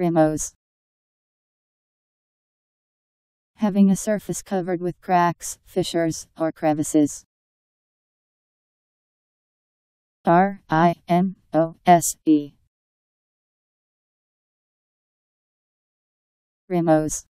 Rimose. Having a surface covered with cracks, fissures, or crevices. R-I-M-O-S-E. Rimose.